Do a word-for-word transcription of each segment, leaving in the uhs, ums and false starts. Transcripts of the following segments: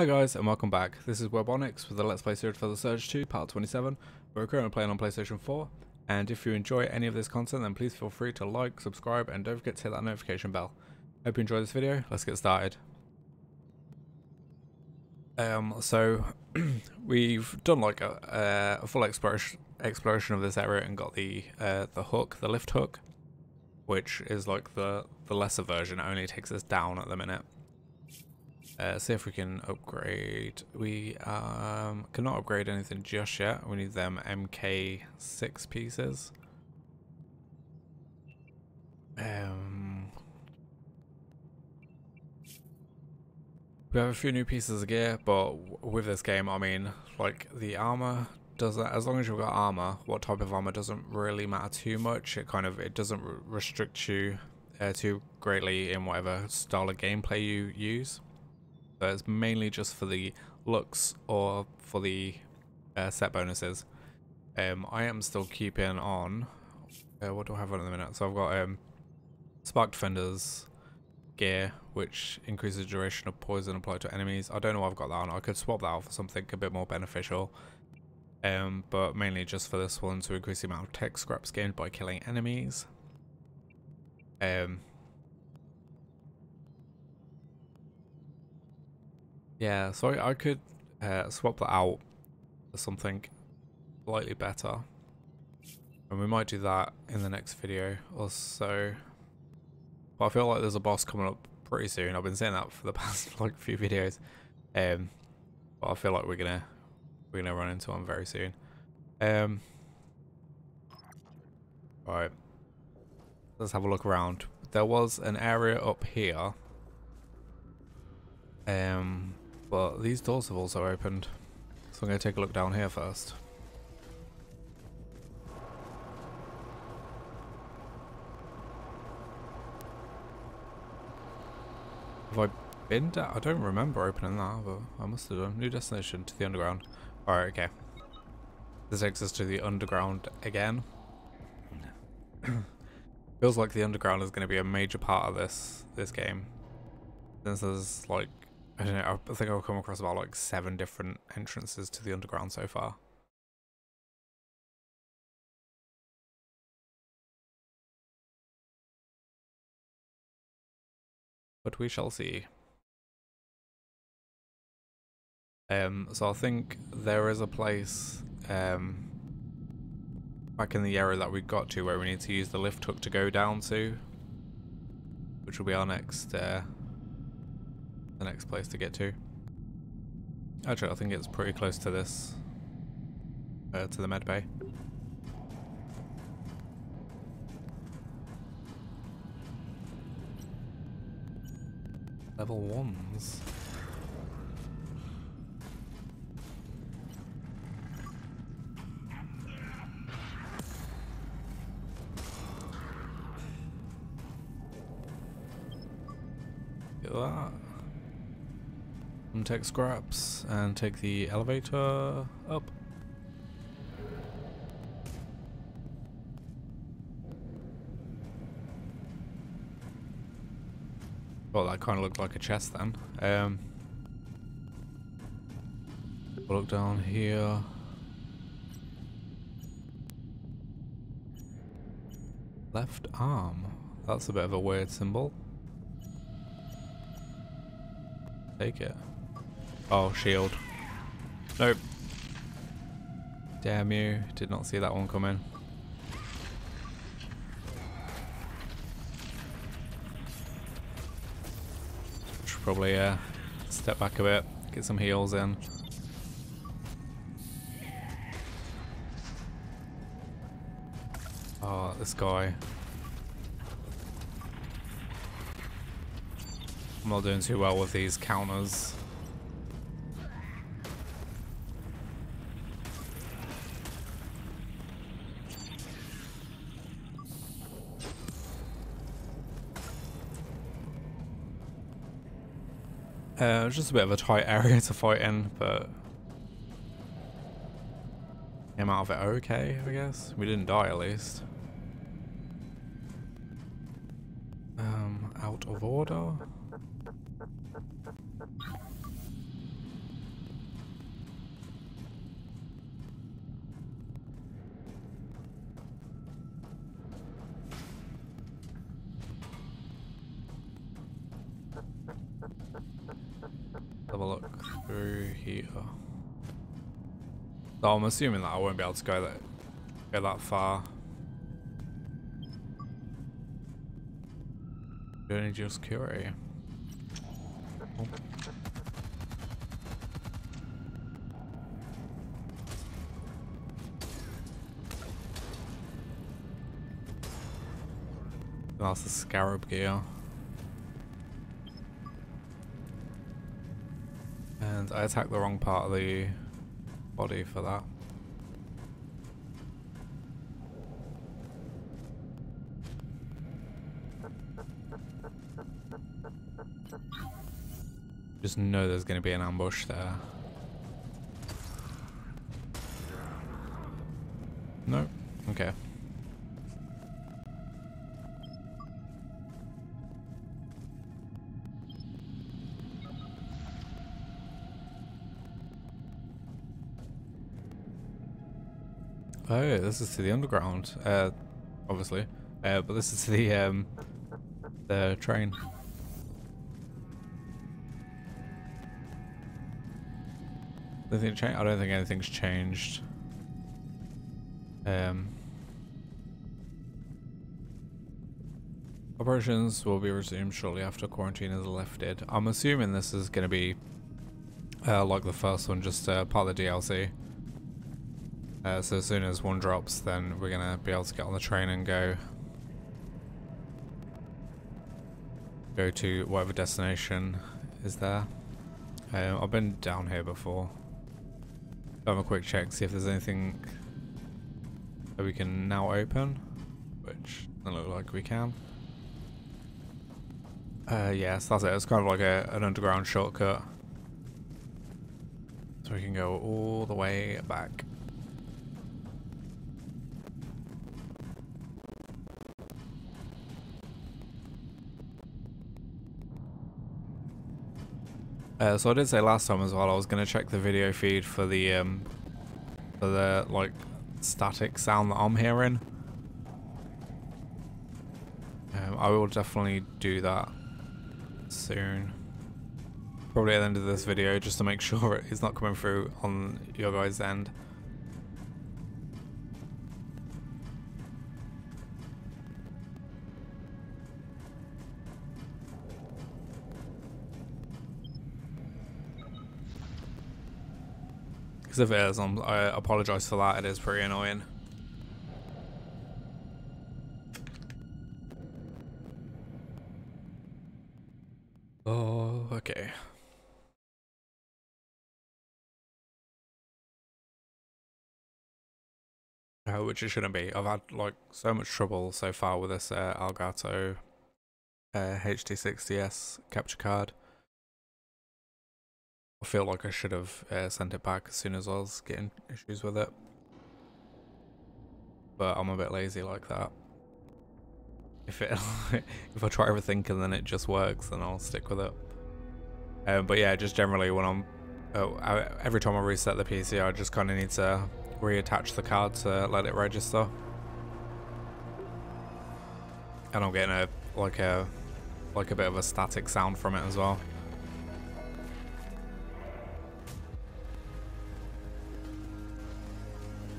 Hi guys and welcome back. This is Webbonix with the Let's Play series for The Surge two, part twenty-seven. We're currently playing on PlayStation four, and if you enjoy any of this content then please feel free to like, subscribe and don't forget to hit that notification bell. Hope you enjoy this video. Let's get started. Um, so we've done like a, a full exploration exploration of this area and got the uh, the hook, the lift hook, which is like the, the lesser version. It only takes us down at the minute. Uh, see if we can upgrade. We um, cannot upgrade anything just yet. We need them M K six pieces. Um, we have a few new pieces of gear, but with this game, I mean, like the armor doesn't. As long as you've got armor, what type of armor doesn't really matter too much. It kind of it doesn't restrict you uh, too greatly in whatever style of gameplay you use. So it's mainly just for the looks or for the uh, set bonuses. Um, I am still keeping on. Uh, what do I have on at the minute? So I've got um, Spark Defenders gear, which increases duration of poison applied to enemies. I don't know why I've got that on. I could swap that out for something a bit more beneficial. Um, but mainly just for this one to increase the amount of tech scraps gained by killing enemies. Um. Yeah, so I could uh, swap that out for something slightly better. And we might do that in the next video or so. But I feel like there's a boss coming up pretty soon. I've been saying that for the past like few videos. Um, but I feel like we're gonna we're gonna run into one very soon. Um Alright. Let's have a look around. There was an area up here. Um But these doors have also opened, so I'm going to take a look down here first. Have I been down? I don't remember opening that, but I must have done. New destination to the underground. Alright, okay. This takes us to the underground again. Feels like the underground is going to be a major part of this, this game. Since there's like, I don't know, I think I've come across about like seven different entrances to the underground so far. But we shall see. Um, so I think there is a place um, back in the area that we got to where we need to use the lift hook to go down to, which will be our next uh, the next place to get to. Actually, I think it's pretty close to this, uh, to the med bay. Level ones. Look at that. And take scraps and take the elevator up. Well, that kind of looked like a chest then. Um, we'll look down here. Left arm. That's a bit of a weird symbol. Take it. Oh, shield. Nope. Damn you. Did not see that one coming. Should probably uh, step back a bit, get some heals in. Oh, this guy. I'm not doing too well with these counters. Uh, it's just a bit of a tight area to fight in, but came out of it okay, I guess. We didn't die at least. Um, out of order. through here. So I'm assuming that I won't be able to go that go that far. Journey just carry. Oh. That's the scarab gear. And I attacked the wrong part of the body for that. Just know there's going to be an ambush there. No? Okay. Oh, this is to the underground, uh, obviously, uh, but this is to the, um, the train. Anything changed? I don't think anything's changed. Um, operations will be resumed shortly after quarantine is lifted. I'm assuming this is going to be, uh, like the first one, just uh, part of the D L C. Uh, so as soon as one drops, then we're gonna be able to get on the train and go go to whatever destination is there. Um, I've been down here before. Have a quick check, see if there's anything that we can now open, which doesn't look like we can. Uh, yes, yeah, so that's it. It's kind of like a, an underground shortcut, so we can go all the way back. Uh, so I did say last time as well, I was going to check the video feed for the, um, for the, like, static sound that I'm hearing. Um, I will definitely do that soon. Probably at the end of this video, just to make sure it's not coming through on your guys' end. Because if it is, I'm, I apologise for that, it is pretty annoying. Oh, okay. Uh, which it shouldn't be. I've had like so much trouble so far with this uh, Elgato uh, H D sixty S capture card. I feel like I should have uh, sent it back as soon as I was getting issues with it. But I'm a bit lazy like that. If it, if I try everything and then it just works, then I'll stick with it. Um, but yeah, just generally when I'm... Oh, I, every time I reset the P C, I just kind of need to reattach the card to let it register. And I'm getting a like a, like a bit of a static sound from it as well.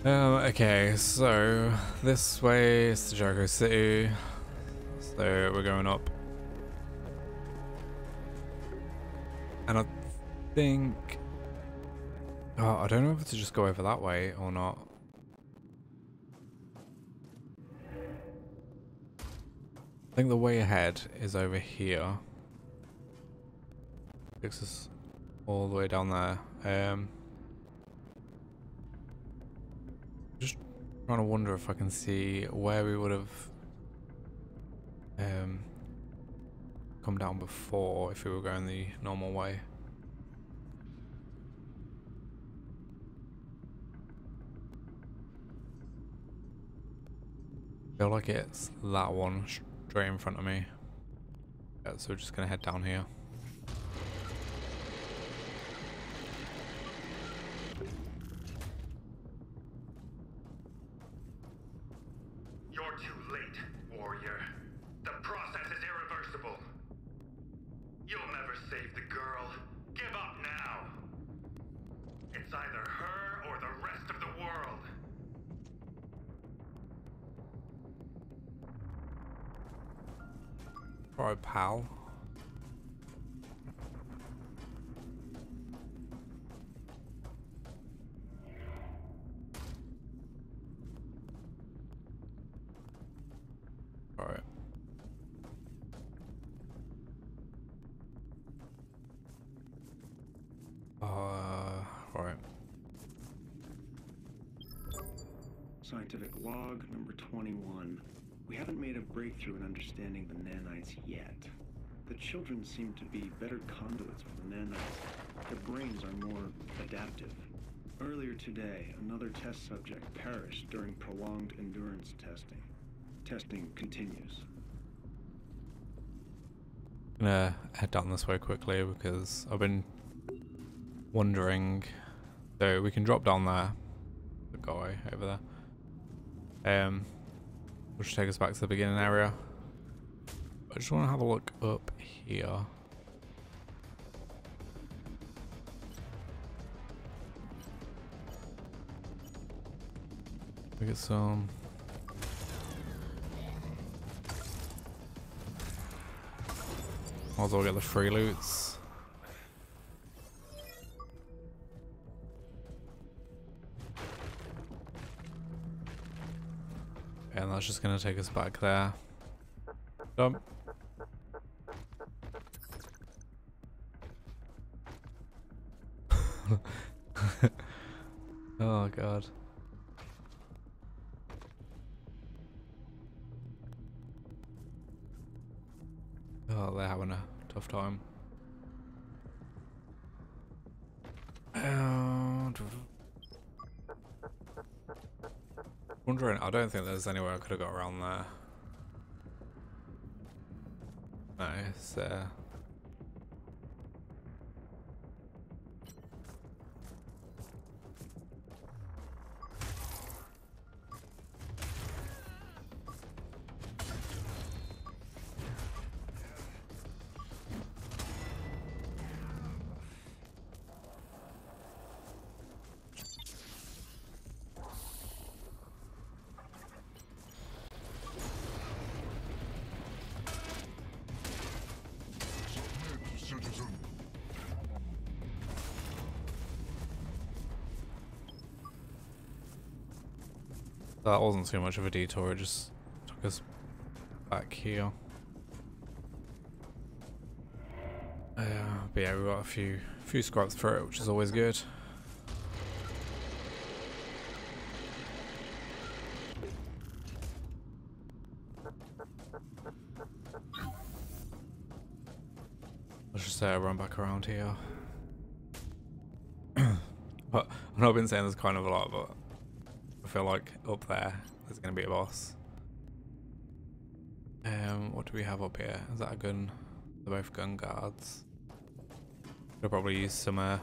Um, okay, so this way is to Jericho City, so we're going up, and I think, oh, I don't know if to just go over that way or not. I think the way ahead is over here, takes us all the way down there. Um, I'm trying to wonder if I can see where we would have um, come down before if we were going the normal way. I feel like it's that one straight in front of me. Yeah, so we're just going to head down here. Save the girl. Give up now. It's either her or the rest of the world. All right, pal. All right. Uh, all right. Scientific log number twenty-one. We haven't made a breakthrough in understanding the nanites yet. The children seem to be better conduits for the nanites. Their brains are more adaptive. Earlier today, another test subject perished during prolonged endurance testing. Testing continues. I'm gonna head down this way quickly because I've been wondering. So we can drop down there. The guy over there. Um. Which should take us back to the beginning area. I just want to have a look up here. We get some. Might as well get the free loots. And that's just gonna take us back there. Dump. Oh god. Oh, they're having a tough time. Wondering, I don't think there's anywhere I could have got around there. No, it's there. That wasn't too much of a detour, it just took us back here. Uh, but yeah, we got a few few scraps for it, which is always good. Let's just uh, run back around here. But I know I've been saying this kind of a lot, but I feel like up there, there's going to be a boss. Um, what do we have up here? Is that a gun? They're both gun guards. They'll probably use some uh,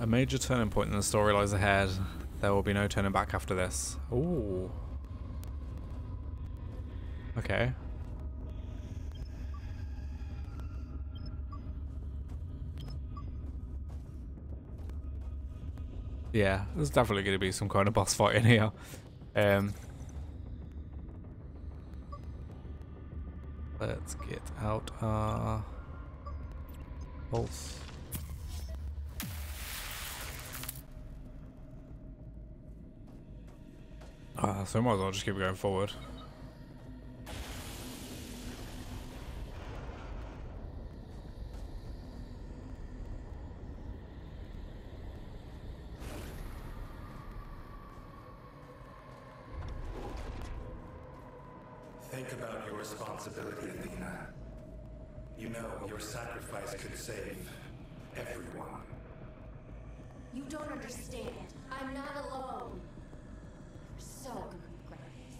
A major turning point in the story lies ahead. There will be no turning back after this. Ooh. Okay. Yeah, there's definitely going to be some kind of boss fight in here. Um, let's get out our pulse. Ah, so I might as well just keep going forward. Think about your responsibility, Athena. You know, your sacrifice could save everyone. You don't understand. I'm not alone. You're so gonna regret this.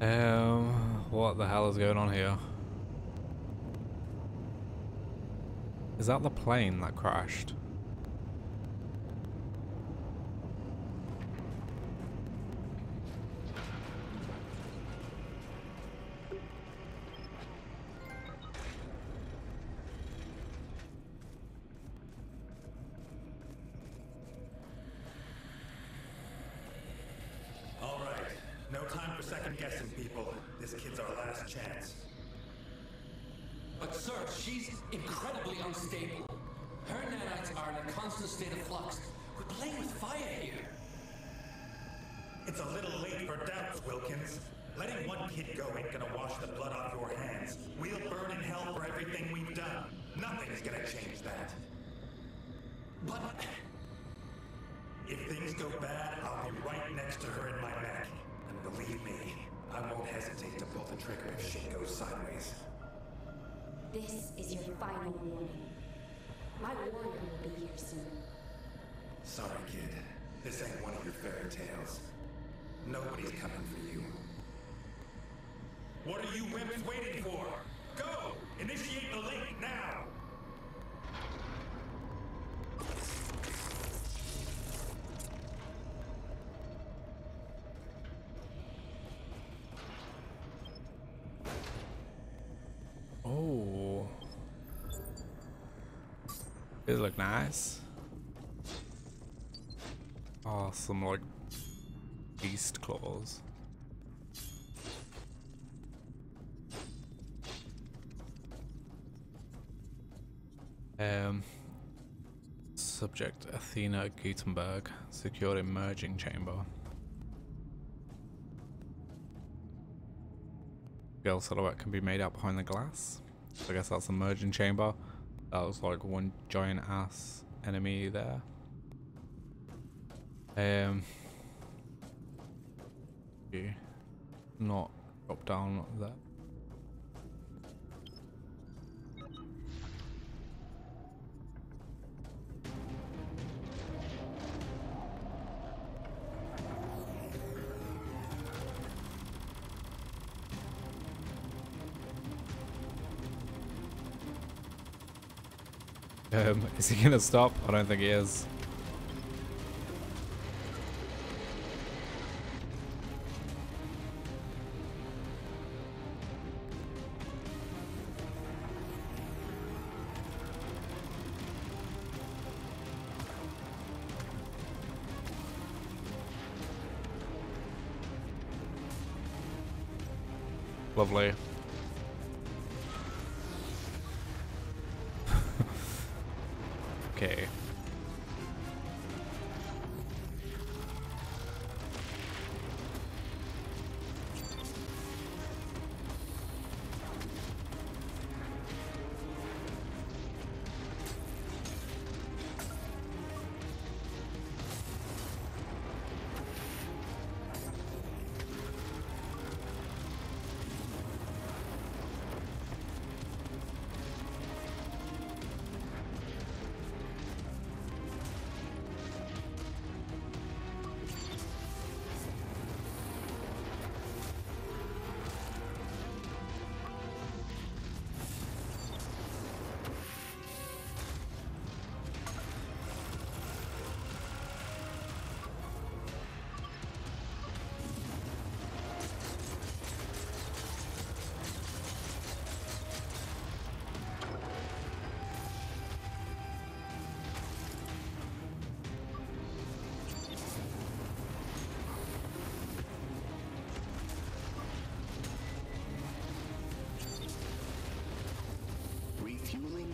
Um, what the hell is going on here? Is that the plane that crashed? These look nice. Oh, some like beast claws. Um, Subject Athena Gutenberg, secured in merging chamber. Girl silhouette can be made out behind the glass. So I guess that's the merging chamber. That was like one giant ass enemy there. Um, okay. Not drop down, not that. Um, is he gonna stop? I don't think he is. Lovely. Okay.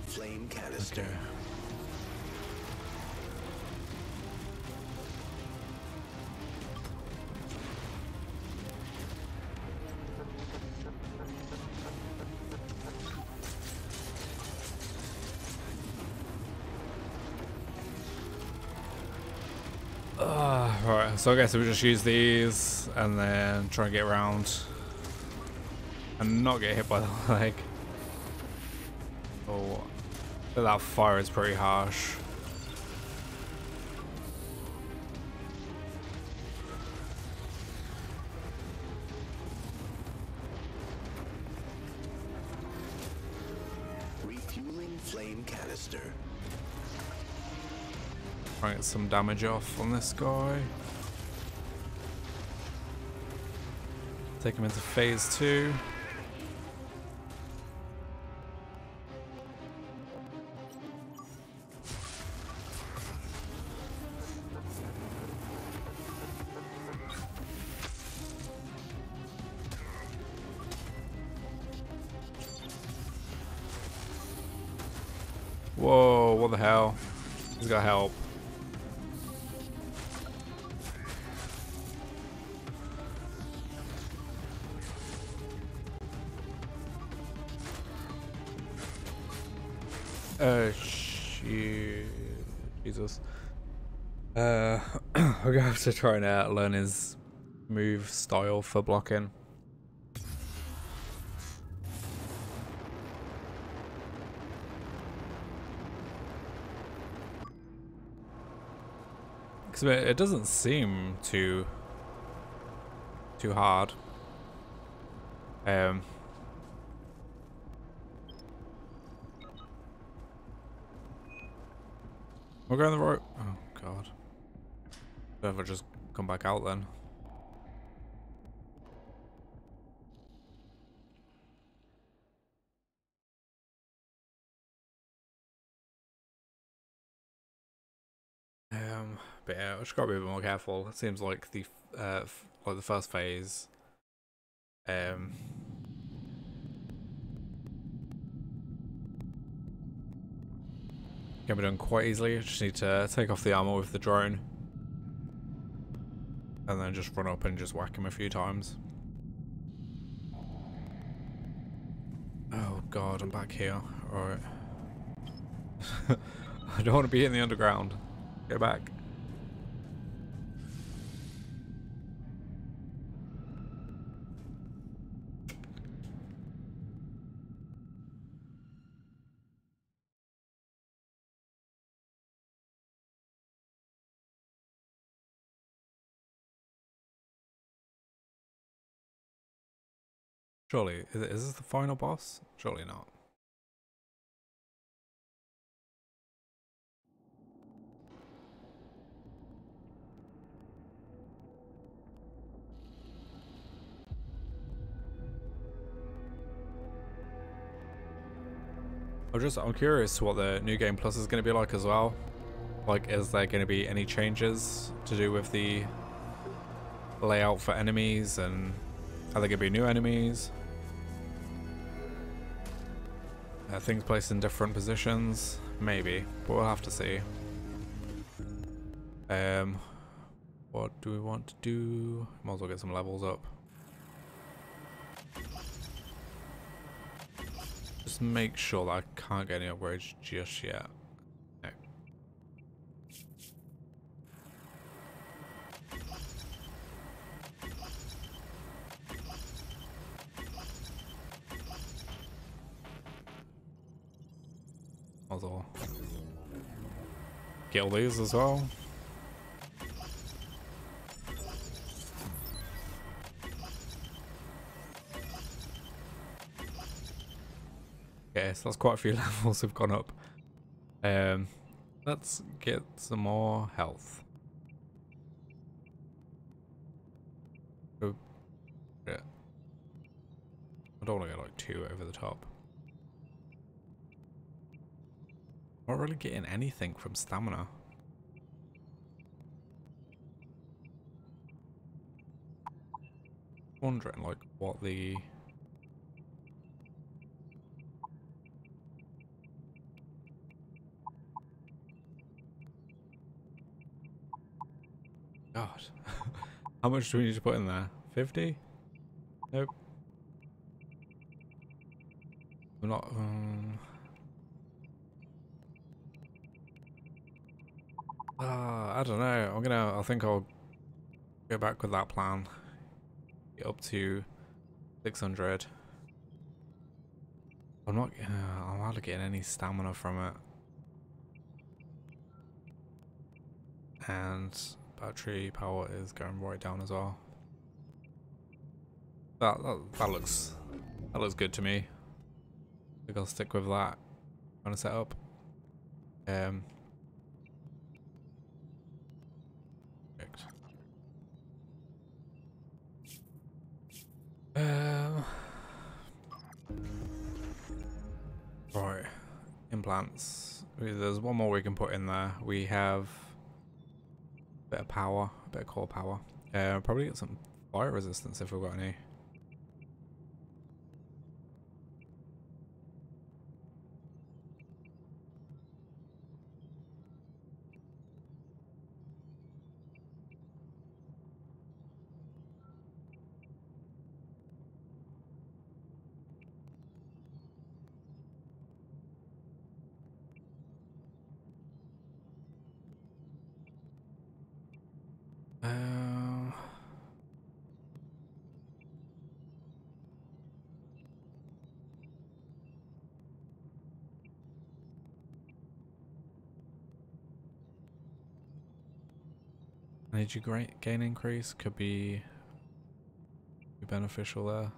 Flame canister. Okay. Uh, right, so I guess we just use these and then try and get around and not get hit by the leg. Oh, but that fire is pretty harsh. Refueling flame canister. Try and get some damage off on this guy. Take him into phase two. Whoa, what the hell? He's got help. Oh shoot. Jesus. Uh, I'm gonna have to try and uh, learn his move style for blocking. Because it doesn't seem too too hard. Um. We're going the right. Oh god. Should have just come back out then. Um, but yeah, I just gotta be a bit more careful. It seems like the uh, like the first phase. Um. Can be done quite easily. I just need to take off the armor with the drone and then just run up and just whack him a few times. Oh god, I'm back here. Alright. I don't want to be in the underground. Get back. Surely, is this the final boss? Surely not. I'm just, I'm curious what the new game plus is going to be like as well. Like, is there going to be any changes to do with the layout for enemies, and are there going to be new enemies? Uh, things placed in different positions? Maybe, but we'll have to see. Um, what do we want to do? Might as well get some levels up. Just make sure that I can't get any upgrades just yet. No. Might as well kill these as well. Okay, so that's quite a few levels have gone up. Um, let's get some more health. Oh, yeah. I don't want to go like too over the top. Not really getting anything from stamina. Wondering like what the god. How much do we need to put in there? fifty? Nope. We're not um Ah, I don't know. I'm gonna. I think I'll go back with that plan. Get up to six hundred. I'm not. Uh, I'm hardly getting any stamina from it. And battery power is going right down as well. That that, that looks that looks good to me. I think I'll stick with that. Trying to set up. Um. Perfect. Um. Right. Implants. There's one more we can put in there. We have a bit of power, a bit of core power. Uh, probably get some fire resistance if we've got any. Energy gain increase could be beneficial there.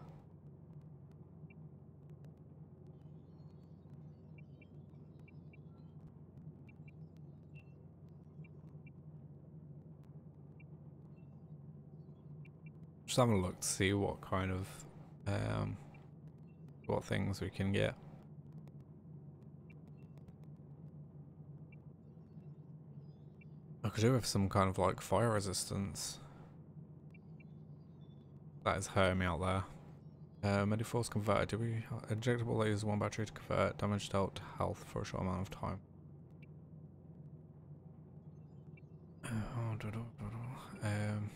Just having a look to see what kind of um, what things we can get. I could do with some kind of like fire resistance. That is hurting me out there. Uh, Mediforce converter. Do we injectable lasers one battery to convert damage dealt to health for a short amount of time? Um,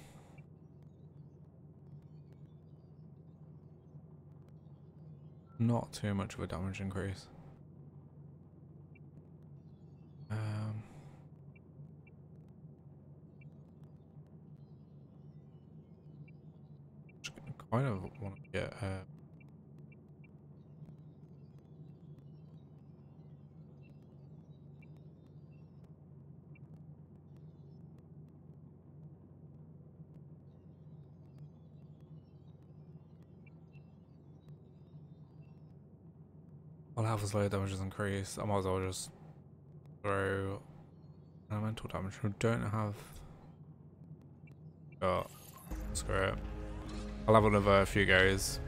not too much of a damage increase. I don't want to get uh, I'll have a slow damage increase. I might as well just throw elemental damage. We don't have. Oh, screw it. I'll have another few goes.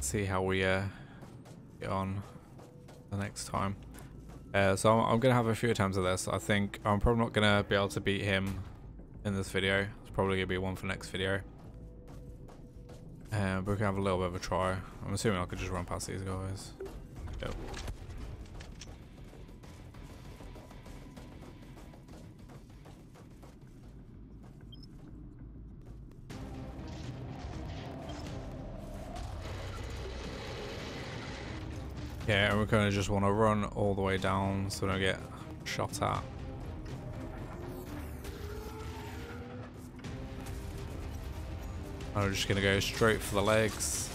See how we uh, get on the next time. Uh, so I'm, I'm going to have a few attempts at this. I think I'm probably not going to be able to beat him in this video. It's probably going to be one for next video. Uh, but we can have a little bit of a try. I'm assuming I could just run past these guys. Yep. Yeah, and we're kind of just want to run all the way down so we don't get shot at. I'm just gonna go straight for the legs.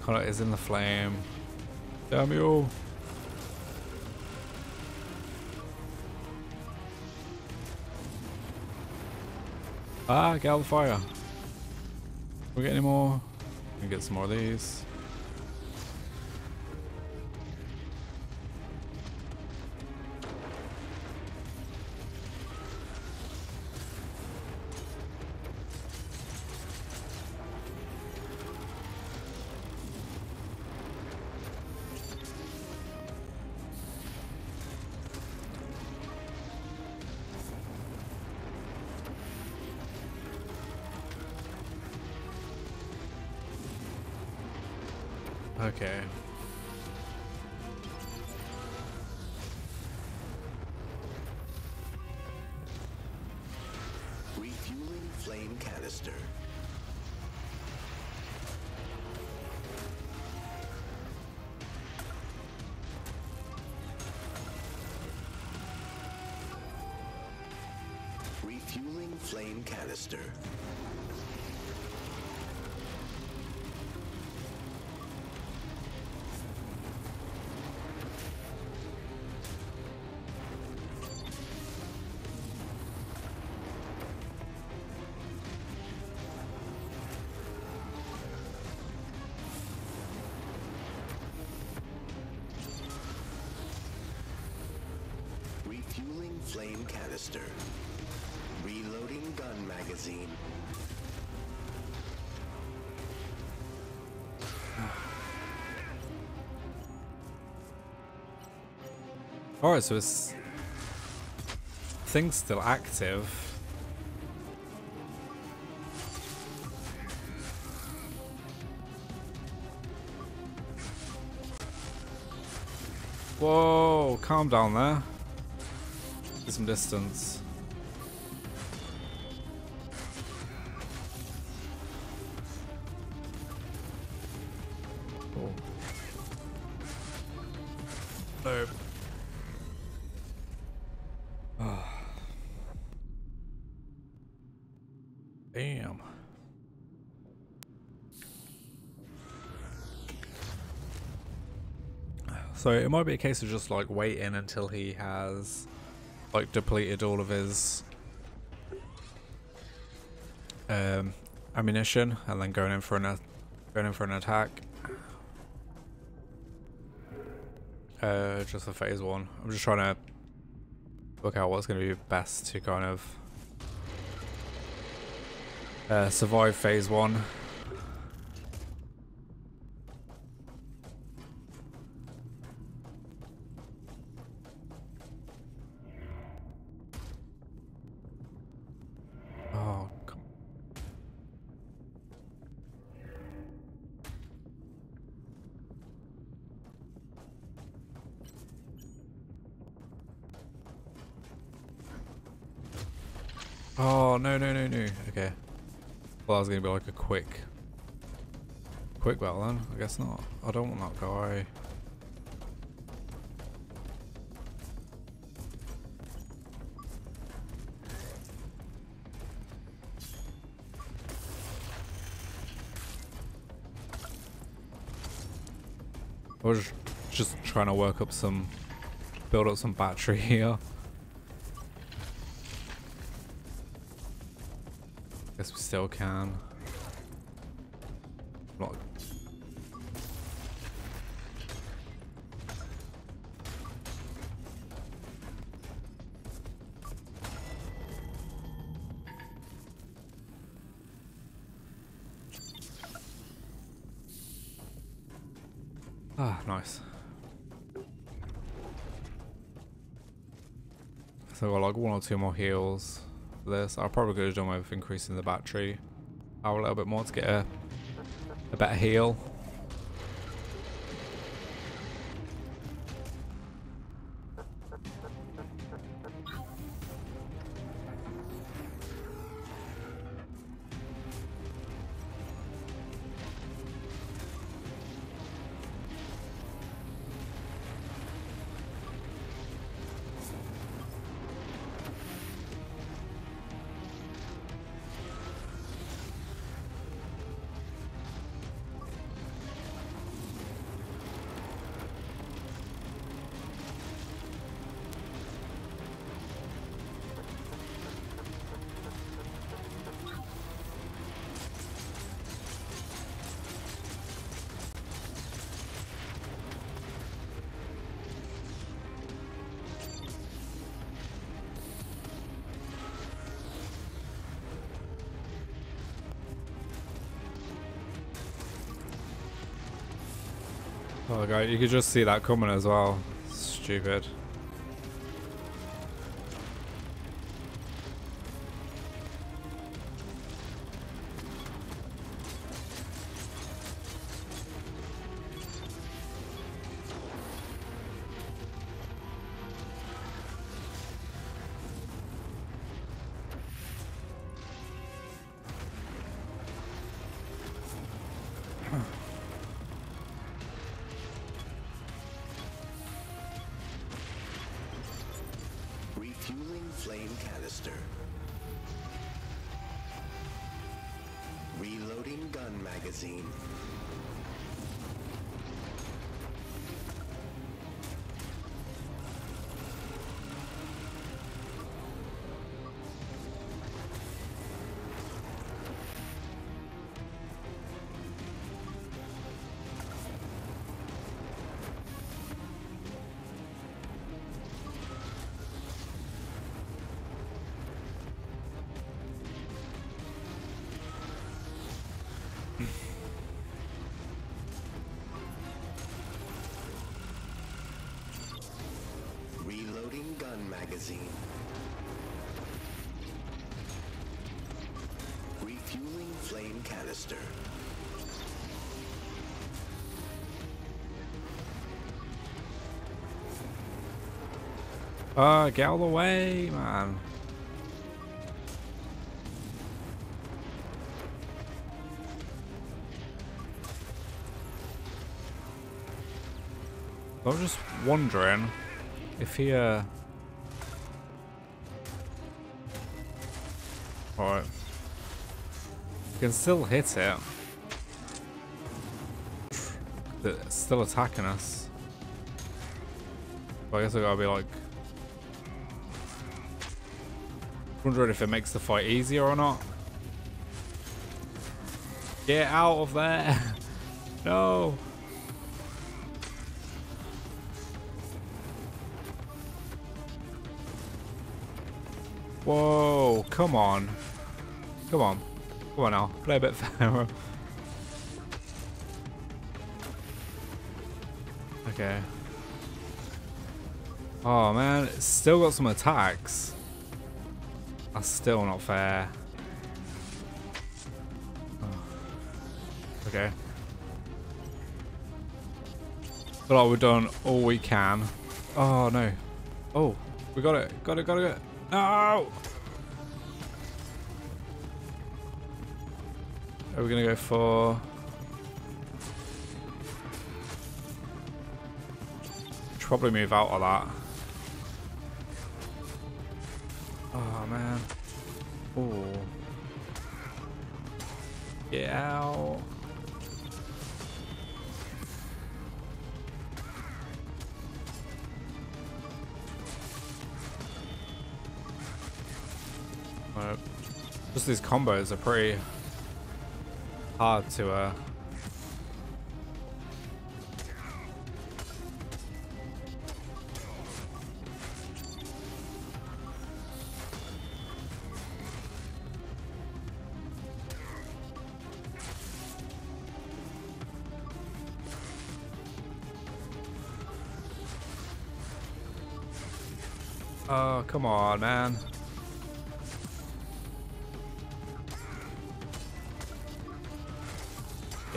Connor is in the flame. Damn you! Ah, get out of the fire. We get any more? We get some more of these. Okay. Refueling flame canister. Refueling flame canister. Refueling flame canister. Reloading gun magazine. Alright, so this thing's still active. Whoa, calm down there. Get some distance. Damn. So it might be a case of just like waiting until he has like depleted all of his um, ammunition, and then going in for an going in for an attack. Uh, just for phase one. I'm just trying to work out what's going to be best to kind of Uh, survive phase one. Oh, come on. Oh, no, no, no, no. Okay. Well, that was gonna be like a quick, quick battle then. I guess not. I don't want that guy. I was just trying to work up some, build up some battery here. Guess we still can. Not. Ah, nice. So I've got like one or two more heals. This I probably could have done with increasing the battery power a little bit more to get a, a better heal. Oh god, you could just see that coming as well. Stupid. fueling flame canister. Reloading gun magazine. Magazine. Refueling flame canister. Uh, get all the way, man. I was just wondering if he, uh... Alright. You can still hit it. It's still attacking us. But I guess I gotta be like... wondering if it makes the fight easier or not. Get out of there! No! Whoa, come on. Come on. Come on now. Play a bit fairer. Okay. Oh man, it's still got some attacks. That's still not fair. Oh. Okay. But like we've done all we can. Oh no. Oh, we got it. Got it, got it, got it. No! Are we gonna go for probably move out of that? Oh man. Oh. Get out. Just these combos are pretty hard to uh Oh, come on, man.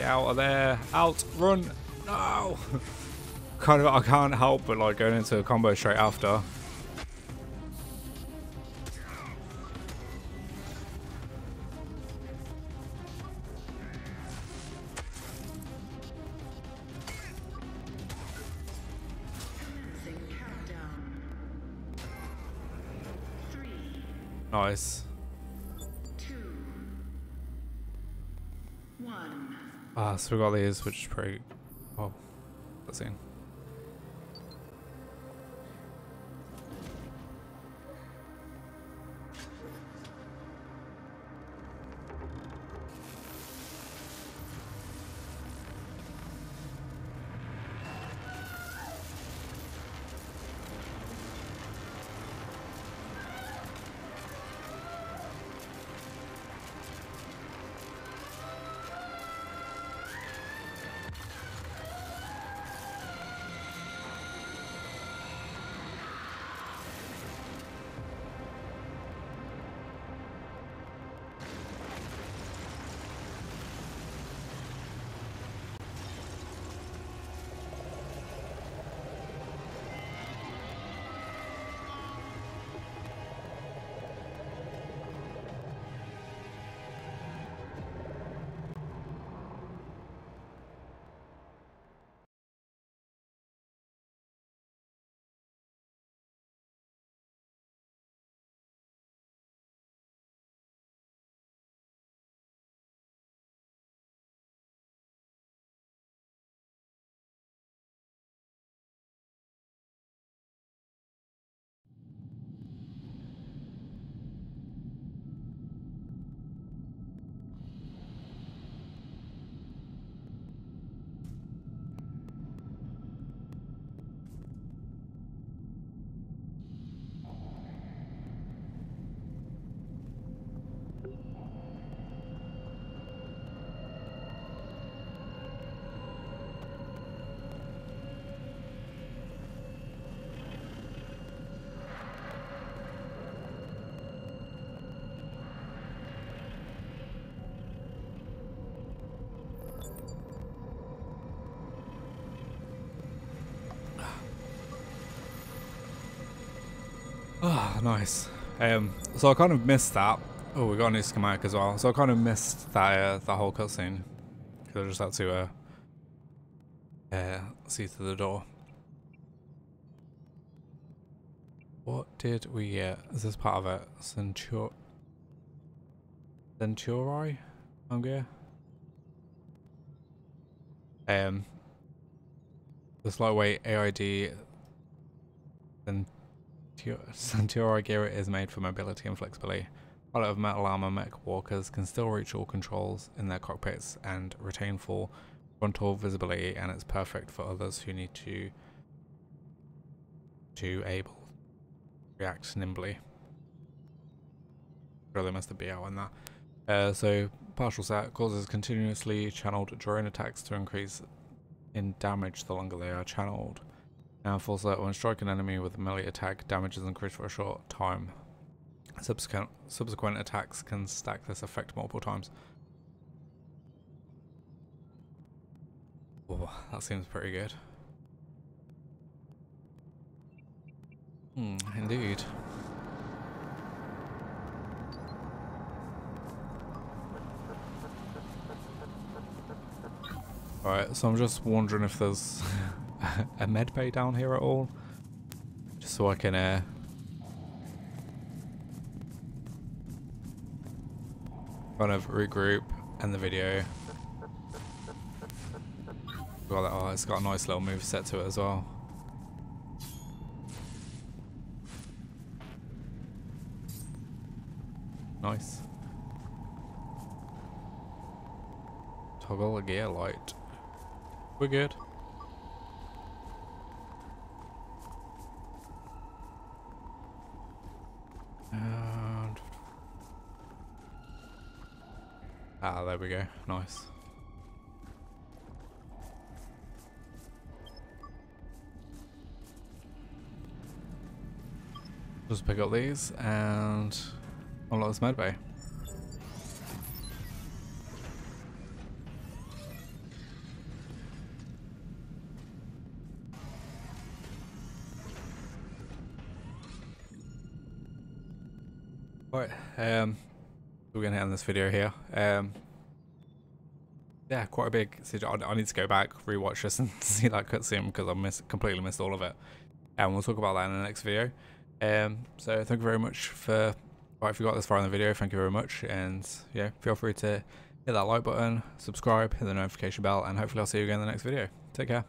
Out of there, out, run, no! Kind of, I can't help but like going into a combo straight after. Nice. Ah, so we got these, which is pretty. Oh, let's see. Ah, oh, nice. Um, so I kind of missed that. Oh, we got a new schematic as well. So I kind of missed that uh, that whole cutscene because I just had to uh, uh, see through the door. What did we get? Is this part of it? Centuri? Centuri? I'm going. Um, this lightweight A I D Santiora gear is made for mobility and flexibility. A lot of metal armor mech walkers can still reach all controls in their cockpits and retain full frontal visibility, and it's perfect for others who need to to able react nimbly. Really must have been out on that. Uh, so partial set causes continuously channeled drone attacks to increase in damage the longer they are channeled. Now full set, when striking an enemy with a melee attack, damage is increased for a short time. Subsequent, subsequent attacks can stack this effect multiple times. Oh, that seems pretty good. Hmm, indeed. Alright, so I'm just wondering if there's a med bay down here at all, just so I can uh, kind of regroup, end the video. Got that. Oh, it's got a nice little move set to it as well. Nice. Toggle a gear light. We're good. And ah, there we go. Nice. Just pick up these and unlock this med bay. Right, um, we're going to end this video here. Um, yeah, quite a big... I need to go back, rewatch this and see that cutscene because I miss, completely missed all of it. And we'll talk about that in the next video. Um, so thank you very much for... Right, if you got this far in the video, thank you very much. And yeah, feel free to hit that like button, subscribe, hit the notification bell, and hopefully I'll see you again in the next video. Take care.